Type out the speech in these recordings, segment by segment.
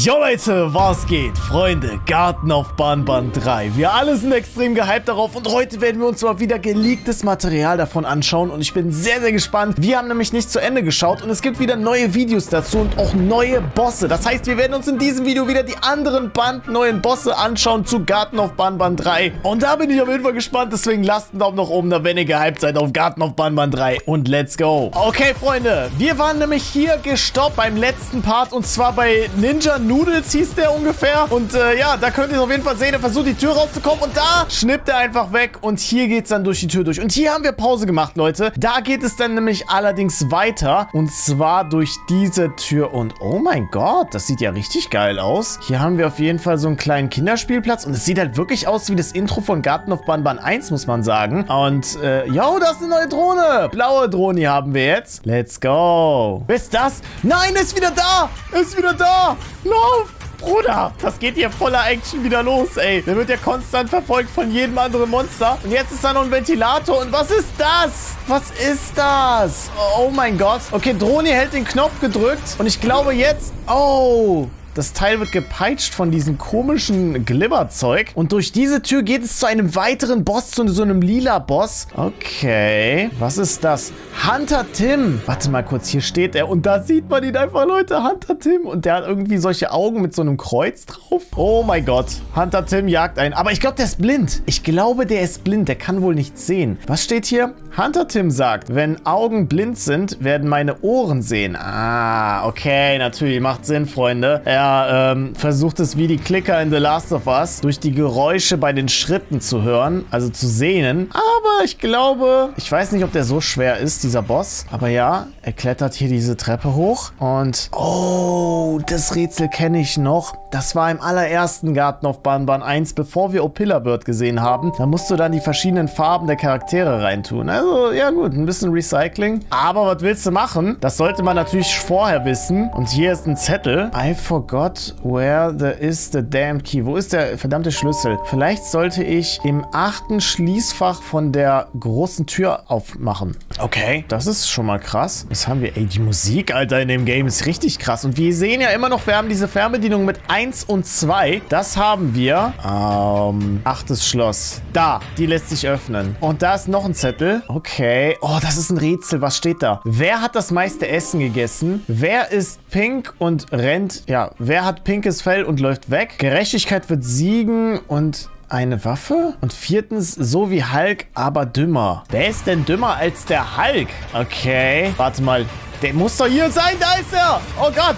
Jo Leute, was geht? Freunde, Garten of Banban 3. Wir alle sind extrem gehypt darauf und heute werden wir uns mal wieder geleaktes Material davon anschauen und ich bin sehr, sehr gespannt. Wir haben nämlich nicht zu Ende geschaut und es gibt wieder neue Videos dazu und auch neue Bosse. Das heißt, wir werden uns in diesem Video wieder die anderen neuen Bosse anschauen zu Garten of Banban 3. Und da bin ich auf jeden Fall gespannt, deswegen lasst einen Daumen nach oben da, wenn ihr gehypt seid auf Garten of Banban 3 und let's go. Okay, Freunde, wir waren nämlich hier gestoppt beim letzten Part und zwar bei Ninja Noodles hieß der ungefähr. Und ja, da könnt ihr es auf jeden Fall sehen. Er versucht, die Tür rauszukommen. Und da schnippt er einfach weg. Und hier geht es dann durch die Tür durch. Und hier haben wir Pause gemacht, Leute. Da geht es dann nämlich allerdings weiter. Und zwar durch diese Tür. Und oh mein Gott, das sieht ja richtig geil aus. Hier haben wir auf jeden Fall so einen kleinen Kinderspielplatz. Und es sieht halt wirklich aus wie das Intro von Garten of Banban 1, muss man sagen. Und yo, da ist eine neue Drohne. Blaue Drohne hier haben wir jetzt. Let's go. Ist das? Nein, ist wieder da. Ist wieder da. Lauf! Bruder, das geht hier voller Action wieder los, ey. Der wird ja konstant verfolgt von jedem anderen Monster. Und jetzt ist da noch ein Ventilator. Und was ist das? Was ist das? Oh mein Gott. Okay, Droni hält den Knopf gedrückt. Und ich glaube jetzt... Oh... Das Teil wird gepeitscht von diesem komischen Glibberzeug. Und durch diese Tür geht es zu einem weiteren Boss, zu so einem lila Boss. Okay. Was ist das? Hunter Tim. Warte mal kurz, hier steht er. Und da sieht man ihn einfach, Leute. Hunter Tim. Und der hat irgendwie solche Augen mit so einem Kreuz drauf. Oh mein Gott. Hunter Tim jagt einen. Aber ich glaube, der ist blind. Ich glaube, der ist blind. Der kann wohl nichts sehen. Was steht hier? Hunter Tim sagt, wenn Augen blind sind, werden meine Ohren sehen. Ah, okay. Natürlich. Macht Sinn, Freunde. Ja. Versucht es wie die Klicker in The Last of Us, durch die Geräusche bei den Schritten zu hören, also zu sehnen. Aber ich glaube, ich weiß nicht, ob der so schwer ist, dieser Boss. Aber ja, er klettert hier diese Treppe hoch und... Oh, das Rätsel kenne ich noch. Das war im allerersten Garten of Banban 1, bevor wir Opilla Bird gesehen haben. Da musst du dann die verschiedenen Farben der Charaktere reintun. Also, ja gut, ein bisschen Recycling. Aber was willst du machen? Das sollte man natürlich vorher wissen. Und hier ist ein Zettel. I forgot where is the damn key. Wo ist der verdammte Schlüssel? Vielleicht sollte ich im 8. Schließfach von der großen Tür aufmachen. Okay, das ist schon mal krass. Was haben wir? Ey, die Musik, Alter, in dem Game ist richtig krass. Und wir sehen ja immer noch, wir haben diese Fernbedienung mit 1 und 2. Das haben wir. 8. Schloss. Da, die lässt sich öffnen. Und da ist noch ein Zettel. Okay. Oh, das ist ein Rätsel. Was steht da? Wer hat das meiste Essen gegessen? Wer ist pink und rennt? Ja, wer hat pinkes Fell und läuft weg? Gerechtigkeit wird siegen und eine Waffe? Und 4. so wie Hulk, aber dümmer. Wer ist denn dümmer als der Hulk? Okay. Warte mal. Der muss doch hier sein. Da ist er. Oh Gott.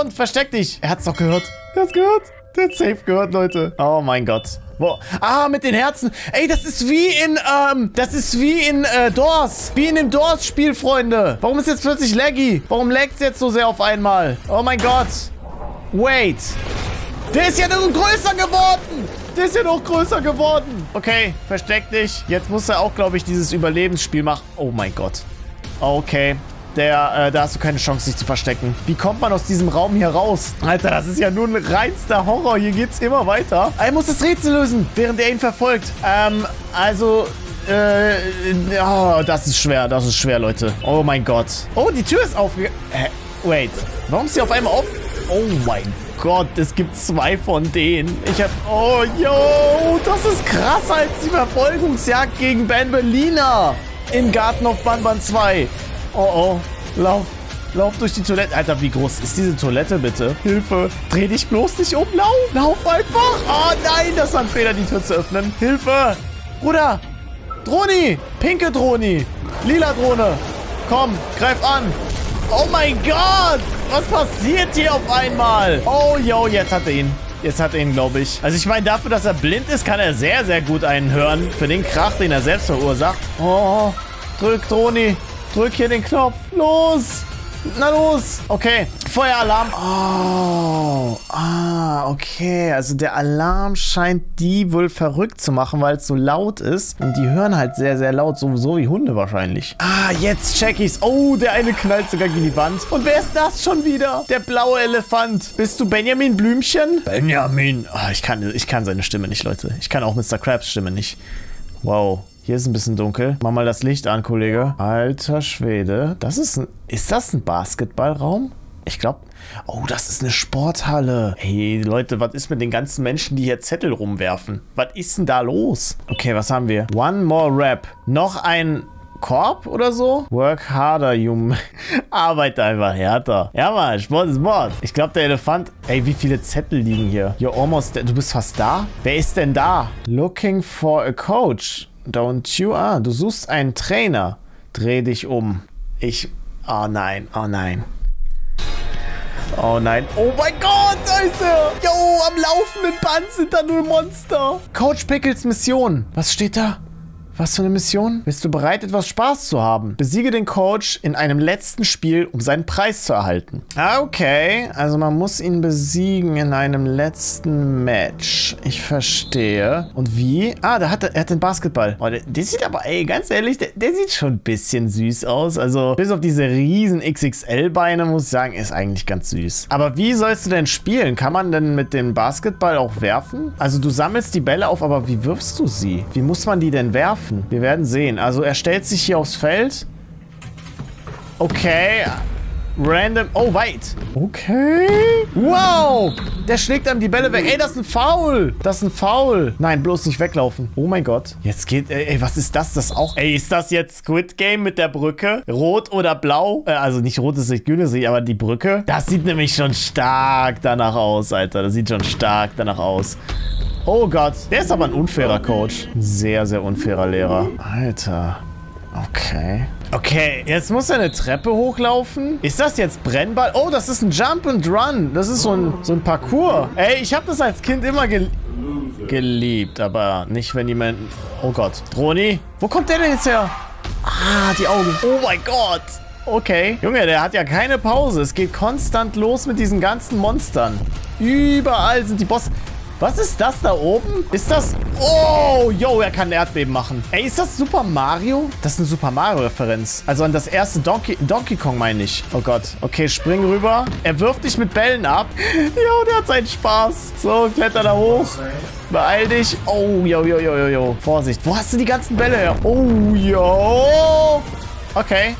Und versteck dich. Er hat's doch gehört. Er hat's gehört. Der hat's safe gehört, Leute. Oh mein Gott. Wow. Ah, mit den Herzen. Ey, das ist wie in, Doors. Wie in dem Doors-Spiel, Freunde. Warum ist jetzt plötzlich laggy? Warum laggt es jetzt so sehr auf einmal? Oh mein Gott. Wait. Der ist ja noch größer geworden. Der ist ja noch größer geworden. Okay, versteck dich. Jetzt muss er auch, glaube ich, dieses Überlebensspiel machen. Oh mein Gott. Okay. Da hast du keine Chance, dich zu verstecken. Wie kommt man aus diesem Raum hier raus? Alter, das ist ja nur ein reinster Horror. Hier geht's immer weiter. Er muss das Rätsel lösen, während er ihn verfolgt. Oh, das ist schwer. Das ist schwer, Leute. Oh mein Gott. Oh, die Tür ist aufgegangen. Wait. Warum ist sie auf einmal auf? Oh mein Gott. Gott, es gibt 2 von denen. Oh, yo. Das ist krasser als die Verfolgungsjagd gegen Ben Bellina in Garten of Banban 2. Oh, oh. Lauf. Lauf durch die Toilette. Alter, wie groß ist diese Toilette, bitte? Hilfe. Dreh dich bloß nicht um. Lauf. Lauf einfach. Oh, nein. Das war ein Fehler, die Tür zu öffnen. Hilfe. Bruder. Droni. Pinke Droni. Lila Drohne. Komm, greif an. Oh mein Gott. Was passiert hier auf einmal? Oh, yo, jetzt hat er ihn. Jetzt hat er ihn, glaube ich. Also ich meine, dafür, dass er blind ist, kann er sehr, sehr gut einen hören. Für den Krach, den er selbst verursacht. Oh, drück, Droni. Drück hier den Knopf. Los. Na los. Okay. Feueralarm. Oh. Ah, okay. Also der Alarm scheint die wohl verrückt zu machen, weil es so laut ist. Und die hören halt sehr, sehr laut. Sowieso wie Hunde wahrscheinlich. Ah, jetzt check ich's. Oh, der eine knallt sogar gegen die Wand. Und wer ist das schon wieder? Der blaue Elefant. Bist du Benjamin Blümchen? Benjamin. Oh, ich kann seine Stimme nicht, Leute. Ich kann auch Mr. Krabs Stimme nicht. Wow. Hier ist ein bisschen dunkel. Mach mal das Licht an, Kollege. Alter Schwede. Das ist ein... Ist das ein Basketballraum? Ich glaube... Oh, das ist eine Sporthalle. Hey, Leute, was ist mit den ganzen Menschen, die hier Zettel rumwerfen? Was ist denn da los? Okay, was haben wir? One more rap. Noch ein... Korb oder so? Work harder, Junge. Arbeit einfach härter. Ja, Mann, Sport ist Mord. Ich glaube, der Elefant... Ey, wie viele Zettel liegen hier? You're almost... Du bist fast da? Wer ist denn da? Looking for a coach. Don't you... Ah, du suchst einen Trainer. Dreh dich um. Oh nein, oh nein. Oh nein. Oh mein Gott, da ist er. Jo, am laufenden Band sind da nur Monster. Coach Pickles Mission. Was steht da? Was für eine Mission? Bist du bereit, etwas Spaß zu haben? Besiege den Coach in einem letzten Spiel, um seinen Preis zu erhalten. Okay, also man muss ihn besiegen in einem letzten Match. Ich verstehe. Und wie? Ah, er hat den Basketball. Oh, der sieht aber, ey, ganz ehrlich, der sieht schon ein bisschen süß aus. Also, bis auf diese riesen XXL-Beine, muss ich sagen, ist eigentlich ganz süß. Aber wie sollst du denn spielen? Kann man denn mit dem Basketball auch werfen? Also, du sammelst die Bälle auf, aber wie wirfst du sie? Wie muss man die denn werfen? Wir werden sehen. Also er stellt sich hier aufs Feld. Okay. Random. Oh, weit. Okay. Wow. Der schlägt einem die Bälle weg. Ey, das ist ein Foul. Das ist ein Foul. Nein, bloß nicht weglaufen. Oh mein Gott. Jetzt geht... Ey, was ist das? Das auch... Ey, ist das jetzt Squid Game mit der Brücke? Rot oder blau? Also nicht rot ist nicht grün, aber die Brücke. Das sieht nämlich schon stark danach aus, Alter. Das sieht schon stark danach aus. Oh Gott, der ist aber ein unfairer Coach. Sehr, sehr unfairer Lehrer. Alter. Okay. Okay, jetzt muss er eine Treppe hochlaufen. Ist das jetzt Brennball? Oh, das ist ein Jump and Run. Das ist so ein Parcours. Ey, ich habe das als Kind immer geliebt, aber nicht, wenn jemand... Oh Gott. Droni, wo kommt der denn jetzt her? Ah, die Augen. Oh mein Gott. Okay. Junge, der hat ja keine Pause. Es geht konstant los mit diesen ganzen Monstern. Überall sind die Bosse... Was ist das da oben? Ist das... Oh, yo, er kann ein Erdbeben machen. Ey, ist das Super Mario? Das ist eine Super Mario-Referenz. Also an das erste Donkey Kong, meine ich. Oh Gott. Okay, spring rüber. Er wirft dich mit Bällen ab. Jo, der hat seinen Spaß. So, kletter da hoch. Beeil dich. Oh, yo, yo, yo, yo, yo. Vorsicht. Wo hast du die ganzen Bälle her? Oh, yo. Okay.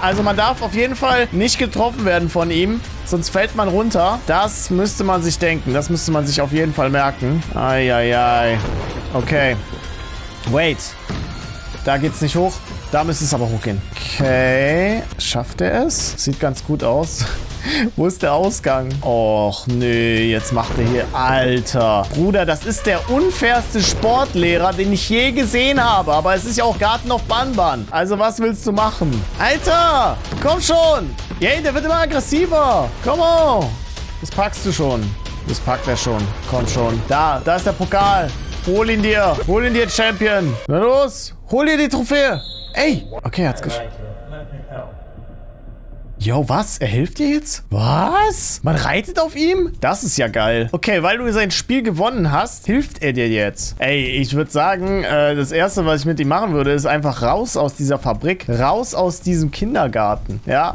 Also man darf auf jeden Fall nicht getroffen werden von ihm, sonst fällt man runter. Das müsste man sich denken, das müsste man sich auf jeden Fall merken. Eieiei. Okay. Wait. Da geht's nicht hoch. Da müsste es aber hochgehen. Okay. Schafft er es? Sieht ganz gut aus. Wo ist der Ausgang? Och, nee, jetzt macht er hier... Alter. Bruder, das ist der unfairste Sportlehrer, den ich je gesehen habe. Aber es ist ja auch Garten of Banban. Also, was willst du machen? Alter, komm schon. Yay, der wird immer aggressiver. Komm on. Das packst du schon. Das packt er schon. Komm schon. Da ist der Pokal. Hol ihn dir. Hol ihn dir, Champion. Na los, hol dir die Trophäe. Ey. Okay, er hat's geschafft. Yo, was? Er hilft dir jetzt? Was? Man reitet auf ihm? Das ist ja geil. Okay, weil du sein Spiel gewonnen hast, hilft er dir jetzt. Ey, ich würde sagen, das Erste, was ich mit ihm machen würde, ist einfach raus aus dieser Fabrik. Raus aus diesem Kindergarten. Ja?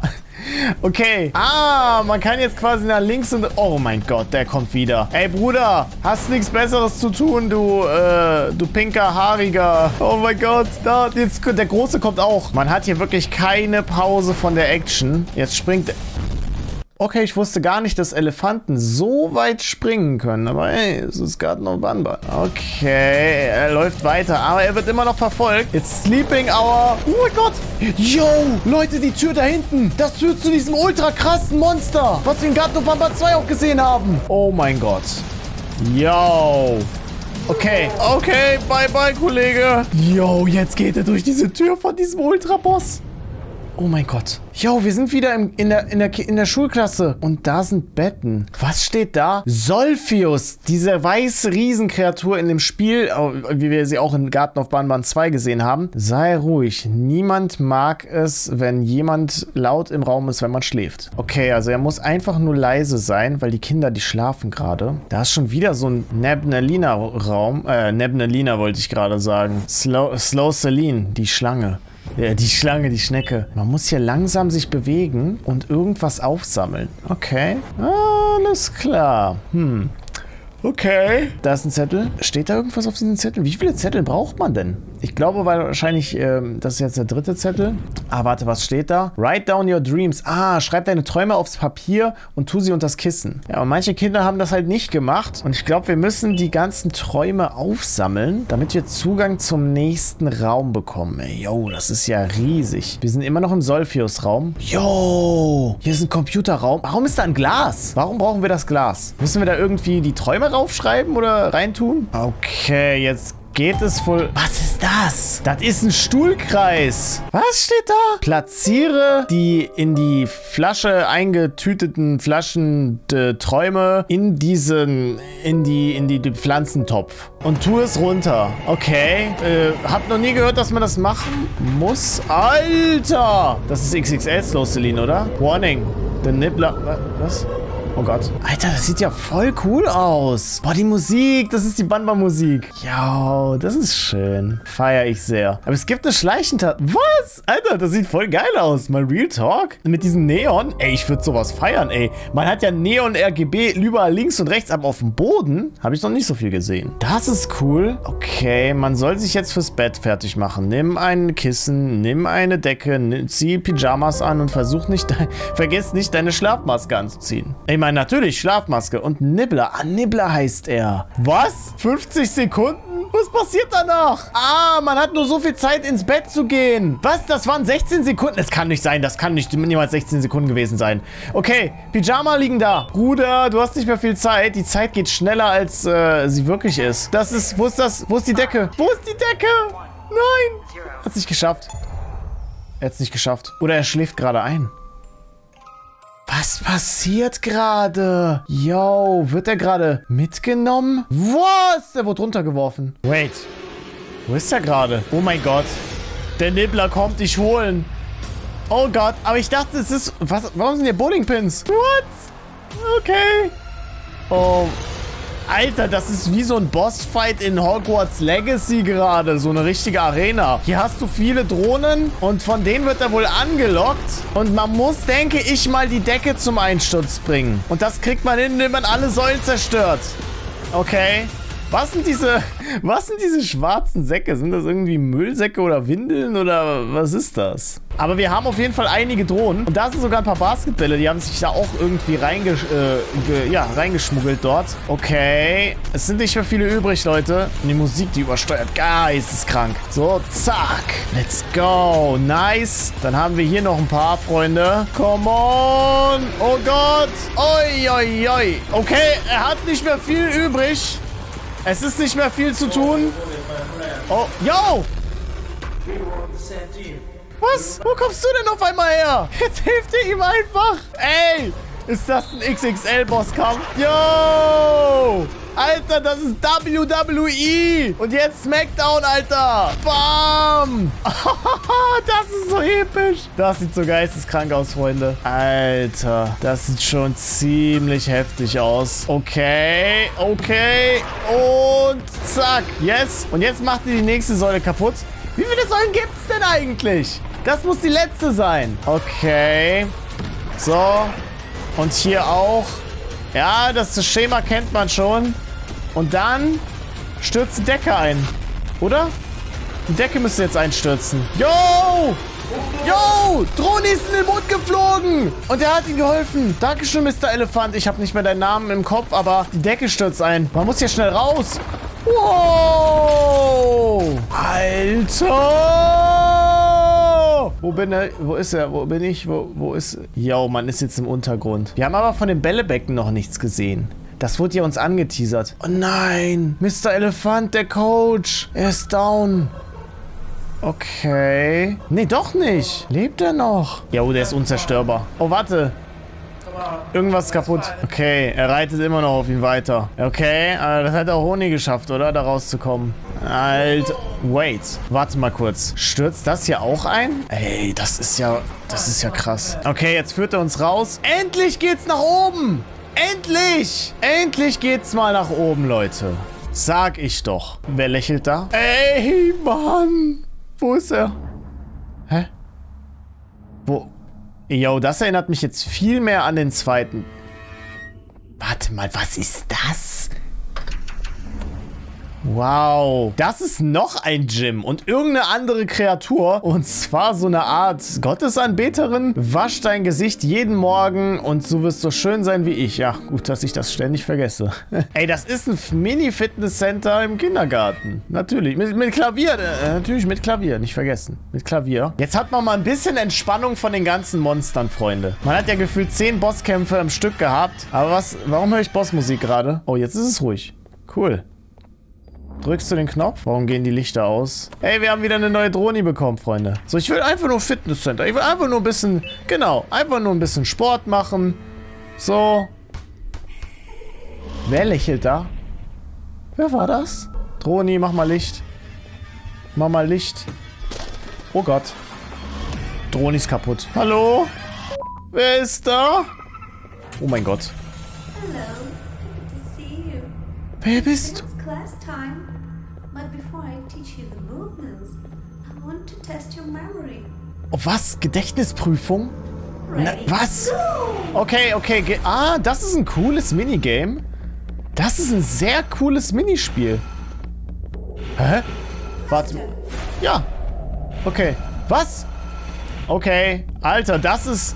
Okay. Ah, man kann jetzt quasi nach links und... Oh mein Gott, der kommt wieder. Ey, Bruder, hast nichts Besseres zu tun, du pinker Haariger. Oh mein Gott, da, jetzt, der Große kommt auch. Man hat hier wirklich keine Pause von der Action. Jetzt springt... Okay, ich wusste gar nicht, dass Elefanten so weit springen können. Aber ey, es ist Garten of Banban. Okay, er läuft weiter, aber er wird immer noch verfolgt. It's Sleeping Hour. Oh mein Gott. Yo, Leute, die Tür da hinten. Das führt zu diesem ultra krassen Monster, was wir in Garten of Banban 2 auch gesehen haben. Oh mein Gott. Yo. Okay, okay, bye bye, Kollege. Yo, jetzt geht er durch diese Tür von diesem Ultra-Boss. Oh mein Gott. Jo, wir sind wieder in der Schulklasse. Und da sind Betten. Was steht da? Solfius, diese weiße Riesenkreatur in dem Spiel, wie wir sie auch in Garten of Banban 2 gesehen haben. Sei ruhig. Niemand mag es, wenn jemand laut im Raum ist, wenn man schläft. Okay, also er muss einfach nur leise sein, weil die Kinder, die schlafen gerade. Da ist schon wieder so ein Nabnaleena-Raum. Nabnaleena wollte ich gerade sagen. Slow Celine, die Schlange. Ja, die Schlange, die Schnecke. Man muss hier langsam sich bewegen und irgendwas aufsammeln. Okay. Alles klar. Hm. Okay. Da ist ein Zettel. Steht da irgendwas auf diesem Zettel? Wie viele Zettel braucht man denn? Ich glaube, weil wahrscheinlich, das ist jetzt der dritte Zettel. Ah, warte, was steht da? Write down your dreams. Ah, schreib deine Träume aufs Papier und tu sie unters Kissen. Ja, aber manche Kinder haben das halt nicht gemacht. Und ich glaube, wir müssen die ganzen Träume aufsammeln, damit wir Zugang zum nächsten Raum bekommen. Ey, yo, das ist ja riesig. Wir sind immer noch im Solfius-Raum. Yo, hier ist ein Computerraum. Warum ist da ein Glas? Warum brauchen wir das Glas? Müssen wir da irgendwie die Träume raufschreiben oder reintun? Okay, jetzt geht es wohl... Was ist das? Das ist ein Stuhlkreis. Was steht da? Platziere die in die Flasche eingetüteten Flaschen Träume in diesen... in die Pflanzentopf. Und tu es runter. Okay. Hab noch nie gehört, dass man das machen muss. Alter! Das ist XXL Slow Celine, oder? Warning. The Nibbler... Was? Oh Gott. Alter, das sieht ja voll cool aus. Boah, die Musik. Das ist die Banban-Musik. Ja, das ist schön. Feier ich sehr. Aber es gibt eine Schleichentaste. Was? Alter, das sieht voll geil aus. Mal Real Talk. Mit diesem Neon. Ey, ich würde sowas feiern, ey. Man hat ja Neon-RGB überall links und rechts, aber auf dem Boden habe ich noch nicht so viel gesehen. Das ist cool. Okay, man soll sich jetzt fürs Bett fertig machen. Nimm ein Kissen, nimm eine Decke, zieh Pyjamas an und versuch nicht, vergiss nicht, deine Schlafmaske anzuziehen. Ey, ich meine, natürlich, Schlafmaske und Nibbler. Ah, Nibbler heißt er. Was? 50 Sekunden? Was passiert danach? Ah, man hat nur so viel Zeit, ins Bett zu gehen. Was? Das waren 16 Sekunden? Das kann nicht sein. Das kann nicht niemals 16 Sekunden gewesen sein. Okay, Pyjama liegen da. Bruder, du hast nicht mehr viel Zeit. Die Zeit geht schneller, als sie wirklich ist. Das ist... Wo ist das? Wo ist die Decke? Wo ist die Decke? Nein. Hat's nicht geschafft. Er hat's nicht geschafft. Oder er schläft gerade ein. Was passiert gerade? Yo, wird er gerade mitgenommen? Was? Der wurde runtergeworfen. Wait. Wo ist er gerade? Oh mein Gott. Der Nibbler kommt dich holen. Oh Gott. Aber ich dachte, es ist... Was? Warum sind hier Bowlingpins? What? Okay. Oh... Alter, das ist wie so ein Bossfight in Hogwarts Legacy gerade. So eine richtige Arena. Hier hast du viele Drohnen und von denen wird er wohl angelockt. Und man muss, denke ich mal, die Decke zum Einsturz bringen. Und das kriegt man hin, indem man alle Säulen zerstört. Okay. Was sind diese schwarzen Säcke? Sind das irgendwie Müllsäcke oder Windeln oder was ist das? Aber wir haben auf jeden Fall einige Drohnen. Und da sind sogar ein paar Basketbälle. Die haben sich da auch irgendwie reingeschmuggelt dort. Okay. Es sind nicht mehr viele übrig, Leute. Und die Musik, die übersteuert. Geisteskrank. So, zack. Let's go. Nice. Dann haben wir hier noch ein paar, Freunde. Come on. Oh Gott. Oi, oi, oi. Okay, er hat nicht mehr viel übrig. Es ist nicht mehr viel zu tun. Oh, yo! Was? Wo kommst du denn auf einmal her? Jetzt hilft ihr ihm einfach. Ey, ist das ein XXL-Bosskampf? Yo! Alter, das ist WWE. Und jetzt Smackdown, Alter. Bam. Das ist so episch. Das sieht so geisteskrank aus, Freunde. Alter, das sieht schon ziemlich heftig aus. Okay, okay. Und zack. Yes. Und jetzt macht ihr die nächste Säule kaputt. Wie viele Säulen gibt es denn eigentlich? Das muss die letzte sein. Okay. So. Und hier auch. Ja, das Schema kennt man schon. Und dann stürzt die Decke ein. Oder? Die Decke müsste jetzt einstürzen. Yo! Yo! Droni ist in den Mond geflogen! Und er hat ihm geholfen. Dankeschön, Mr. Elefant. Ich habe nicht mehr deinen Namen im Kopf, aber die Decke stürzt ein. Man muss hier schnell raus. Wow! Alter! Wo bin er? Wo ist er? Wo bin ich? Wo ist... Yo, man ist jetzt im Untergrund. Wir haben aber von dem Bällebecken noch nichts gesehen. Das wurde ja uns angeteasert. Oh nein! Mr. Elefant, der Coach! Er ist down. Okay. Nee, doch nicht. Lebt er noch? Yo, der ist unzerstörbar. Oh, warte. Irgendwas ist kaputt. Okay, er reitet immer noch auf ihn weiter. Okay, aber das hat auch Honig geschafft, oder? Da rauszukommen. Alter. Wait. Warte mal kurz. Stürzt das hier auch ein? Ey, das ist ja krass. Okay, jetzt führt er uns raus. Endlich geht's nach oben! Endlich! Endlich geht's mal nach oben, Leute. Sag ich doch. Wer lächelt da? Ey, Mann! Wo ist er? Hä? Wo... Yo, das erinnert mich jetzt viel mehr an den zweiten. Warte mal, was ist das? Wow, das ist noch ein Gym und irgendeine andere Kreatur, und zwar so eine Art Gottesanbeterin. Wasch dein Gesicht jeden Morgen und so wirst du schön sein wie ich. Ja, gut, dass ich das ständig vergesse. Ey, das ist ein Mini-Fitness-Center im Kindergarten. Natürlich, mit Klavier, natürlich mit Klavier, nicht vergessen, mit Klavier. Jetzt hat man mal ein bisschen Entspannung von den ganzen Monstern, Freunde. Man hat ja gefühlt 10 Bosskämpfe am Stück gehabt, aber was, warum höre ich Bossmusik gerade? Oh, jetzt ist es ruhig. Cool. Drückst du den Knopf? Warum gehen die Lichter aus? Ey, wir haben wieder eine neue Droni bekommen, Freunde. So, ich will einfach nur Fitnesscenter. Ich will einfach nur ein bisschen, genau, einfach nur ein bisschen Sport machen. So. Wer lächelt da? Wer war das? Droni, mach mal Licht. Mach mal Licht. Oh Gott. Droni ist kaputt. Hallo? Wer ist da? Oh mein Gott. Wer bist du? Last time, but before I teach you the movements, I want to test your memory. Oh, was? Gedächtnisprüfung? Na, was? Okay, okay. Ah, das ist ein cooles Minigame. Das ist ein sehr cooles Minispiel. Hä? Warte. Ja. Okay. Was? Okay. Alter, das ist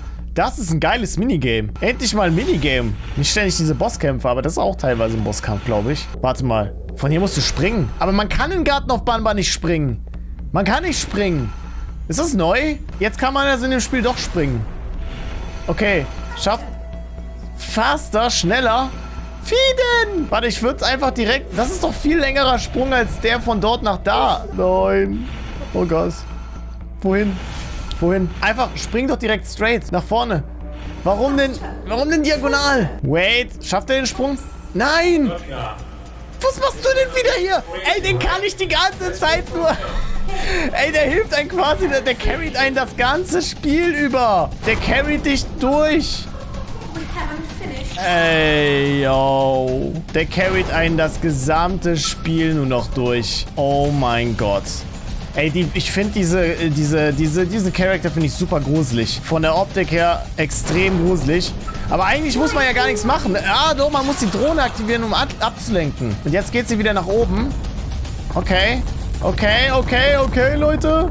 ein geiles Minigame. Endlich mal ein Minigame. Nicht ständig diese Bosskämpfe, aber das ist auch teilweise ein Bosskampf, glaube ich. Warte mal. Von hier musst du springen. Aber man kann in Garten of Banban nicht springen. Man kann nicht springen. Ist das neu? Jetzt kann man also in dem Spiel doch springen. Okay. Schafft. Faster, schneller. Fieden! Warte, ich würde es einfach direkt... Das ist doch viel längerer Sprung als der von dort nach da. Nein. Oh Gott. Wohin? Wohin? Einfach spring doch direkt straight nach vorne. Warum denn? Warum denn diagonal? Wait. Schafft er den Sprung? Nein! Was machst du denn wieder hier? Ey, den kann ich die ganze Zeit nur... Ey, der hilft einem quasi, der carried einen das ganze Spiel über. Der carried dich durch. Ey, yo. Der carried einen das gesamte Spiel nur noch durch. Oh mein Gott. Ey, ich finde diesen Charakter finde ich super gruselig. Von der Optik her extrem gruselig. Aber eigentlich muss man ja gar nichts machen. Ah, doch, man muss die Drohne aktivieren, um abzulenken. Und jetzt geht sie wieder nach oben. Okay. Okay, okay, okay, Leute.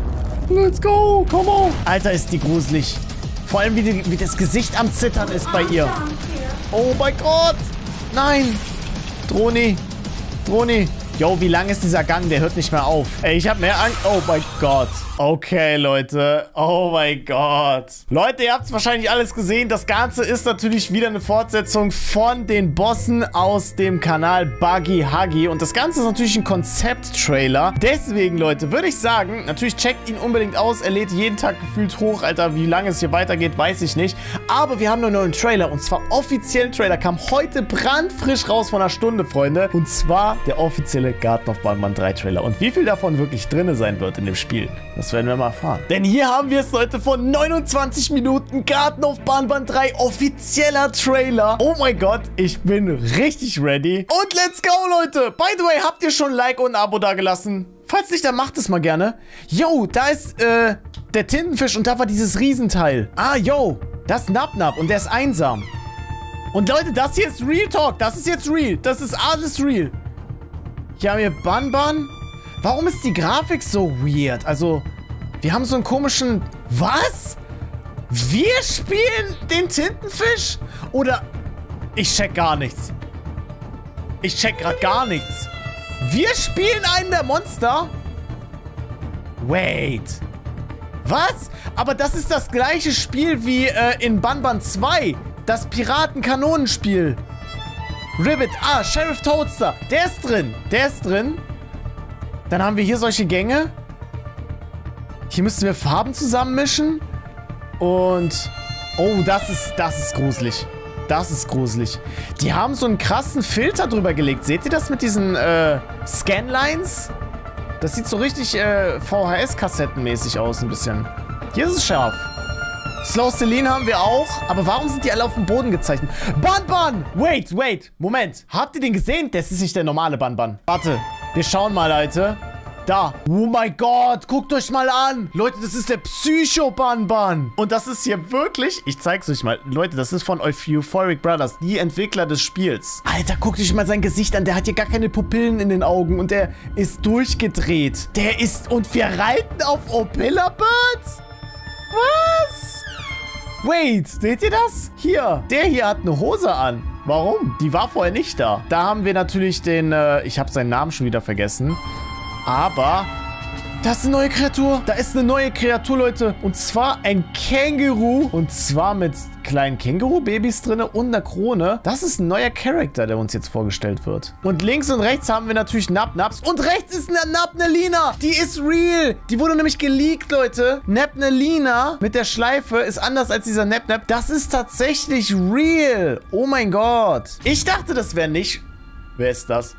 Let's go, come on. Alter, ist die gruselig. Vor allem, wie das Gesicht am Zittern ist bei ihr. Oh mein Gott. Nein. Droni. Droni. Yo, wie lang ist dieser Gang? Der hört nicht mehr auf. Ey, ich hab mehr Angst. Oh mein Gott. Okay, Leute. Oh mein Gott. Leute, ihr habt es wahrscheinlich alles gesehen. Das Ganze ist natürlich wieder eine Fortsetzung von den Bossen aus dem Kanal Buggy Huggy. Und das Ganze ist natürlich ein Konzept-Trailer. Deswegen, Leute, würde ich sagen, natürlich checkt ihn unbedingt aus. Er lädt jeden Tag gefühlt hoch. Alter, wie lange es hier weitergeht, weiß ich nicht. Aber wir haben noch einen neuen Trailer. Und zwar offiziellen Trailer. Kam heute brandfrisch raus von einer Stunde, Freunde. Und zwar der offizielle Garten of Banban 3 Trailer. Und wie viel davon wirklich drin sein wird in dem Spiel, das werden wir mal erfahren. Denn hier haben wir es, Leute, vor 29 Minuten Garten of Banban 3 offizieller Trailer. Oh mein Gott, ich bin richtig ready. Und let's go, Leute. By the way, habt ihr schon ein Like und ein Abo dagelassen? Falls nicht, dann macht es mal gerne. Yo, da ist der Tintenfisch und da war dieses Riesenteil. Ah, yo, das ist Nabnab und der ist einsam. Und Leute, das hier ist Real Talk. Das ist jetzt real. Das ist alles real. Hier haben wir Banban. Warum ist die Grafik so weird? Also, wir haben so einen komischen... Was? Wir spielen den Tintenfisch? Oder... Ich check gar nichts. Ich check gerade gar nichts. Wir spielen einen der Monster? Wait. Was? Aber das ist das gleiche Spiel wie in Banban 2. Das Piratenkanonenspiel. Ribbit, ah, Sheriff Toadster, der ist drin, der ist drin. Dann haben wir hier solche Gänge. Hier müssten wir Farben zusammenmischen. Und, oh, das ist gruselig. Das ist gruselig. Die haben so einen krassen Filter drüber gelegt. Seht ihr das mit diesen Scanlines? Das sieht so richtig VHS-Kassettenmäßig aus ein bisschen. Hier ist es scharf. Slow Celine haben wir auch. Aber warum sind die alle auf dem Boden gezeichnet? Banban! Wait, wait. Moment. Habt ihr den gesehen? Das ist nicht der normale Banban. Warte. Wir schauen mal, Leute. Da. Oh mein Gott. Guckt euch mal an. Leute, das ist der Psycho-Ban-Ban. Und das ist hier wirklich... Ich zeig's euch mal. Leute, das ist von Euphoric Brothers, die Entwickler des Spiels. Alter, guckt euch mal sein Gesicht an. Der hat hier gar keine Pupillen in den Augen. Und der ist durchgedreht. Der ist... Und wir reiten auf Opilla Bird? Was? Wait, seht ihr das? Hier. Der hier hat eine Hose an. Warum? Die war vorher nicht da. Da haben wir natürlich den... ich habe seinen Namen schon wieder vergessen. Aber... Das ist eine neue Kreatur. Da ist eine neue Kreatur, Leute. Und zwar ein Känguru. Und zwar mit kleinen Känguru-Babys drin und einer Krone. Das ist ein neuer Charakter, der uns jetzt vorgestellt wird. Und links und rechts haben wir natürlich Nabnabs. Und rechts ist eine Nabnaleena. Die ist real. Die wurde nämlich geleakt, Leute. Nabnaleena mit der Schleife ist anders als dieser Nabnab. Das ist tatsächlich real. Oh mein Gott. Ich dachte, das wäre nicht... Wer ist das?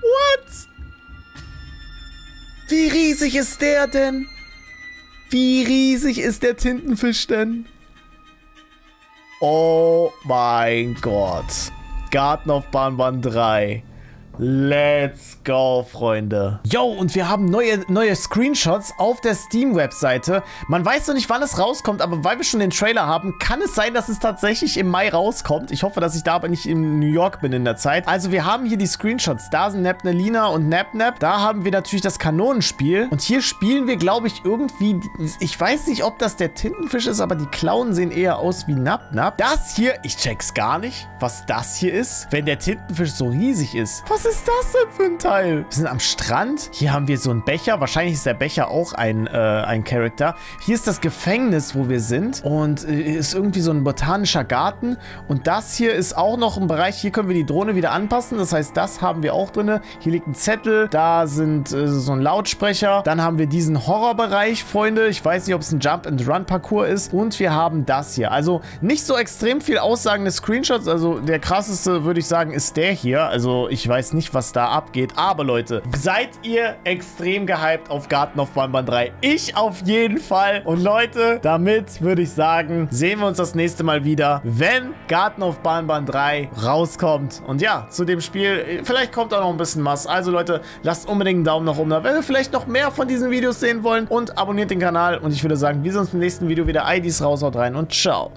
What? Wie riesig ist der denn? Wie riesig ist der Tintenfisch denn? Oh mein Gott. Garten of Banban 3. Let's go, Freunde. Yo, und wir haben neue Screenshots auf der Steam-Webseite. Man weiß noch nicht, wann es rauskommt, aber weil wir schon den Trailer haben, kann es sein, dass es tatsächlich im Mai rauskommt. Ich hoffe, dass ich da aber nicht in New York bin in der Zeit. Also wir haben hier die Screenshots. Da sind Nabnaleena und Nabnab. Da haben wir natürlich das Kanonenspiel. Und hier spielen wir, glaube ich, irgendwie... Ich weiß nicht, ob das der Tintenfisch ist, aber die Klauen sehen eher aus wie Nabnab. Das hier... Ich check's gar nicht, was das hier ist, wenn der Tintenfisch so riesig ist. Was ist das denn für ein Teil? Wir sind am Strand. Hier haben wir so einen Becher. Wahrscheinlich ist der Becher auch ein Charakter. Hier ist das Gefängnis, wo wir sind. Und ist irgendwie so ein botanischer Garten. Und das hier ist auch noch ein Bereich. Hier können wir die Drohne wieder anpassen. Das heißt, das haben wir auch drin. Hier liegt ein Zettel. Da sind so ein Lautsprecher. Dann haben wir diesen Horrorbereich, Freunde. Ich weiß nicht, ob es ein Jump-and-Run-Parcours ist. Und wir haben das hier. Also nicht so extrem viel aussagende Screenshots. Also der krasseste, würde ich sagen, ist der hier. Also ich weiß nicht, was da abgeht. Aber Leute, seid ihr extrem gehypt auf Garten of Banban 3? Ich auf jeden Fall. Und Leute, damit würde ich sagen, sehen wir uns das nächste Mal wieder, wenn Garten of Banban 3 rauskommt. Und ja, zu dem Spiel, vielleicht kommt auch noch ein bisschen was. Also Leute, lasst unbedingt einen Daumen nach oben da, wenn wir vielleicht noch mehr von diesen Videos sehen wollen, und abonniert den Kanal. Und ich würde sagen, wir sehen uns im nächsten Video wieder. IDs raus, haut rein und ciao.